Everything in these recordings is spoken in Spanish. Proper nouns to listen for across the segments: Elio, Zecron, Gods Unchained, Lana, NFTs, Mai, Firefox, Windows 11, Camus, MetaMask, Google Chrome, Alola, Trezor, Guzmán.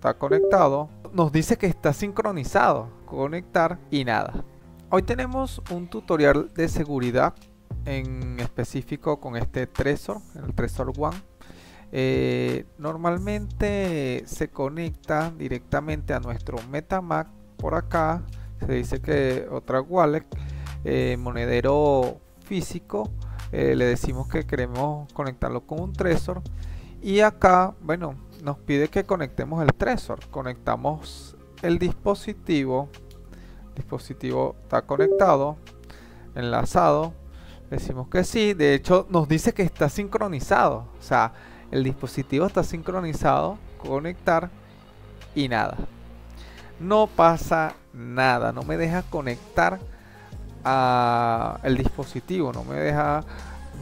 está conectado. Nos dice que está sincronizado, conectar y nada. Hoy tenemos un tutorial de seguridad en específico con este Trezor, el Trezor One. Normalmente se conecta directamente a nuestro MetaMask. Por acá se dice que otra wallet, monedero físico. Le decimos que queremos conectarlo con un Trezor y acá, bueno, nos pide que conectemos el Trezor. Conectamos el dispositivo. El dispositivo está conectado, enlazado. Decimos que sí. De hecho, nos dice que está sincronizado. O sea, el dispositivo está sincronizado. Conectar y nada. No pasa nada. No me deja conectar al dispositivo. No me deja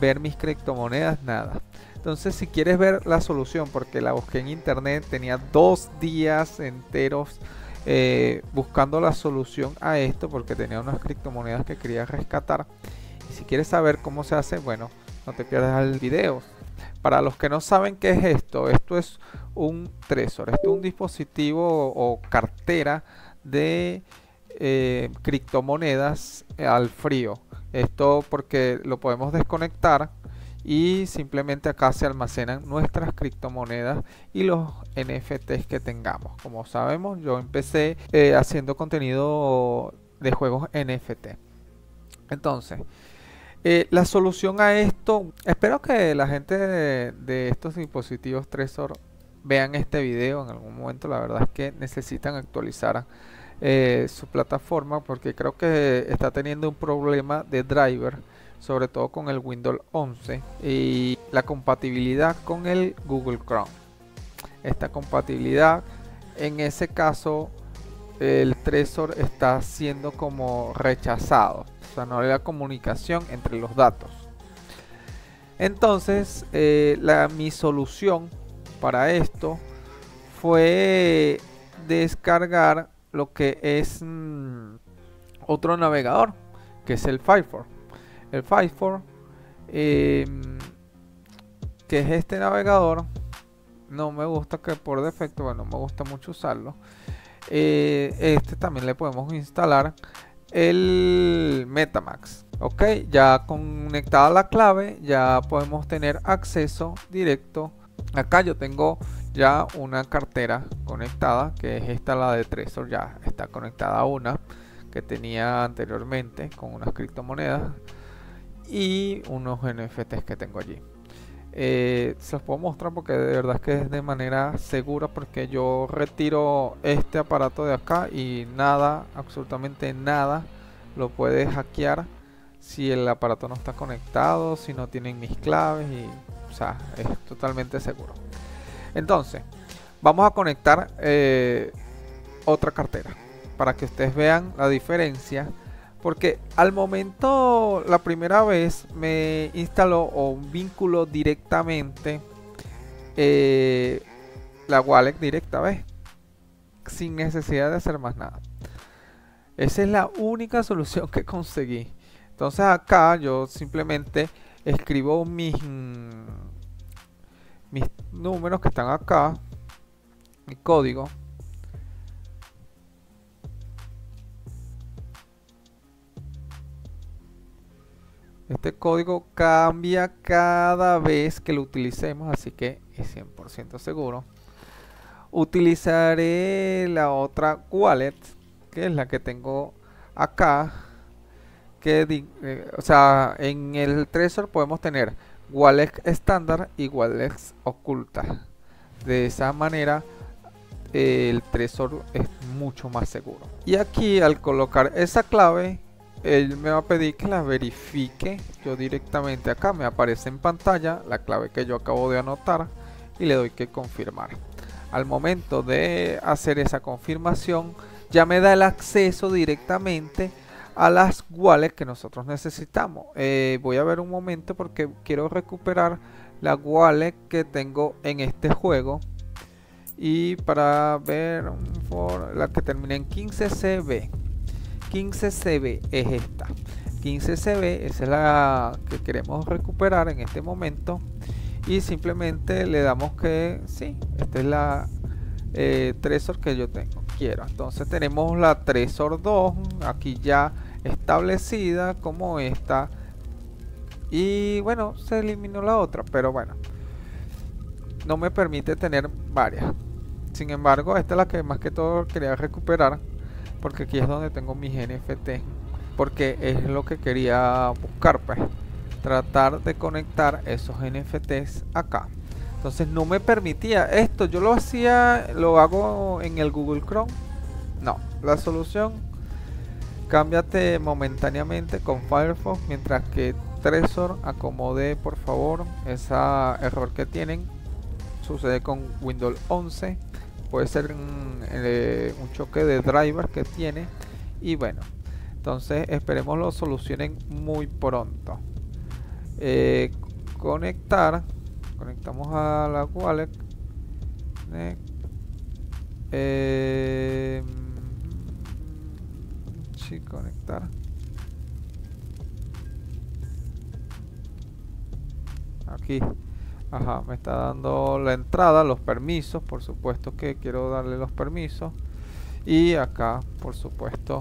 ver mis criptomonedas, nada. Entonces, si quieres ver la solución, porque la busqué en internet, tenía 2 días enteros buscando la solución a esto, porque tenía unas criptomonedas que quería rescatar. Y si quieres saber cómo se hace, bueno, no te pierdas el video. Para los que no saben qué es esto es un Trezor, esto es un dispositivo o cartera de criptomonedas al frío. Esto porque lo podemos desconectar y simplemente acá se almacenan nuestras criptomonedas y los NFTs que tengamos. Como sabemos, yo empecé haciendo contenido de juegos NFT. Entonces, la solución a esto, espero que la gente de estos dispositivos Trezor vean este video en algún momento. La verdad es que necesitan actualizar su plataforma, porque creo que está teniendo un problema de driver, sobre todo con el Windows 11 y la compatibilidad con el Google Chrome. Esta compatibilidad, en ese caso, el Trezor está siendo como rechazado, o sea, no hay la comunicación entre los datos. Entonces, mi solución para esto fue descargar lo que es otro navegador, que es el Firefox. El Firefox, que es este navegador, no me gusta, que por defecto, bueno, me gusta mucho usarlo. Este también le podemos instalar el MetaMask. Ok, ya conectada la clave, ya podemos tener acceso directo. Acá yo tengo ya una cartera conectada, que es esta, la de Trezor, ya está conectada a una que tenía anteriormente con unas criptomonedas y unos NFTs que tengo allí. Se los puedo mostrar porque de verdad es que es de manera segura, porque yo retiro este aparato de acá y nada, absolutamente nada lo puede hackear si el aparato no está conectado, si no tienen mis claves, y o sea, es totalmente seguro. Entonces vamos a conectar otra cartera para que ustedes vean la diferencia. Porque al momento, la primera vez me instaló o vinculó directamente la wallet directa, ¿ves? Sin necesidad de hacer más nada. Esa es la única solución que conseguí. Entonces acá yo simplemente escribo mis números que están acá, mi código. Este código cambia cada vez que lo utilicemos, así que es 100% seguro. Utilizaré la otra wallet, que es la que tengo acá. O sea, en el Trezor podemos tener wallets estándar y wallets ocultas. De esa manera, el Trezor es mucho más seguro. Y aquí, al colocar esa clave, él me va a pedir que la verifique. Yo directamente acá me aparece en pantalla la clave que yo acabo de anotar y le doy que confirmar. Al momento de hacer esa confirmación, ya me da el acceso directamente a las wallets que nosotros necesitamos. Voy a ver un momento porque quiero recuperar la wallet que tengo en este juego, y para ver la que termina en 15CB. 15CB es esta. 15CB, esa es la que queremos recuperar en este momento, y simplemente le damos que sí, esta es la Trezor que yo tengo, quiero. Entonces tenemos la Trezor 2 aquí ya establecida como esta, y bueno, se eliminó la otra, pero bueno, no me permite tener varias. Sin embargo, esta es la que más que todo quería recuperar, porque aquí es donde tengo mis NFT, porque es lo que quería buscar, pues tratar de conectar esos NFTs acá. Entonces no me permitía esto. Yo lo hacía, lo hago en el Google Chrome. No, la solución: cámbiate momentáneamente con Firefox mientras que Trezor acomode, por favor, ese error que tienen. Sucede con Windows 11. Puede ser un choque de driver que tiene. Y bueno, entonces esperemos lo solucionen muy pronto. Conectamos a la wallet. Sí, conectar. Aquí. Ajá, me está dando la entrada, los permisos. Por supuesto que quiero darle los permisos. Y acá, por supuesto,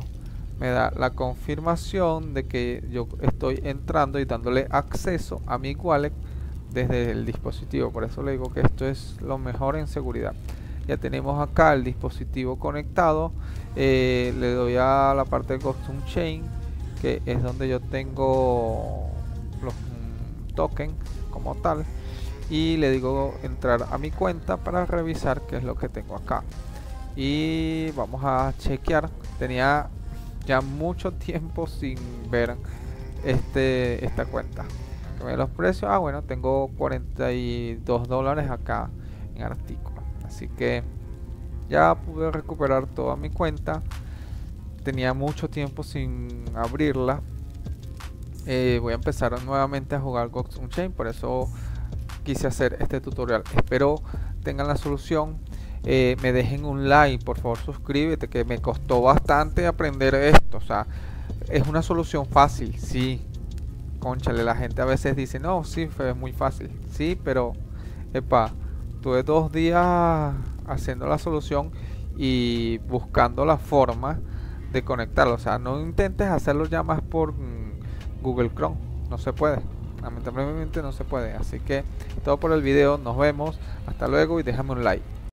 me da la confirmación de que yo estoy entrando y dándole acceso a mi wallet desde el dispositivo. Por eso le digo que esto es lo mejor en seguridad. Ya tenemos acá el dispositivo conectado. Le doy a la parte de Gods Unchained, que es donde yo tengo los tokens como tal, y le digo entrar a mi cuenta para revisar qué es lo que tengo acá. Y vamos a chequear. Tenía ya mucho tiempo sin ver esta cuenta. Los precios, bueno, tengo $42 acá en artículo, así que ya pude recuperar toda mi cuenta. Tenía mucho tiempo sin abrirla. Voy a empezar nuevamente a jugar Gods Unchained, por eso quise hacer este tutorial. Espero tengan la solución. Me dejen un like, por favor, suscríbete, que me costó bastante aprender esto. O sea, es una solución fácil, sí. Cónchale, la gente a veces dice: no, sí, fue muy fácil. Sí, pero epa, tuve 2 días haciendo la solución y buscando la forma de conectarlo. O sea, no intentes hacerlo ya más por Google Chrome. No se puede, lamentablemente no se puede. Así que todo por el video, nos vemos, hasta luego y déjame un like.